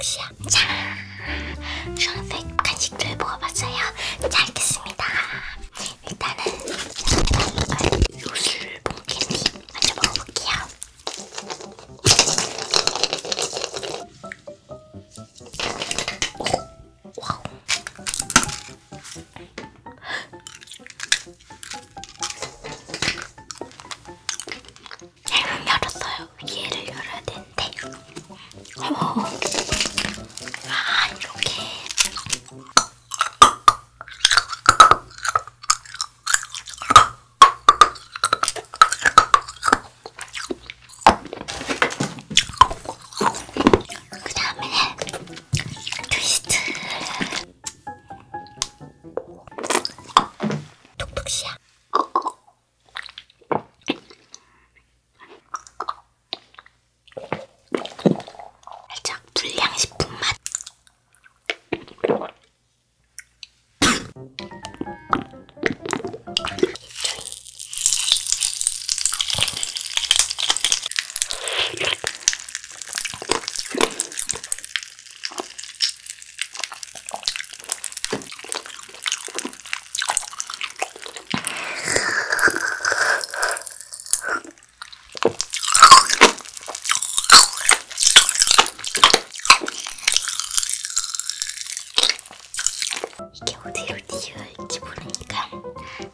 토톡시아. 자, 저한테 간식들 먹어봤어요. 잘 됐습니다. 일단은 요술봉 캔디 먼저 먹어볼게요. 오, 와우. 얘를 열었어요. 얘를 열어야 되는데. 어머. 이게 어디로 튀어있지 모르니까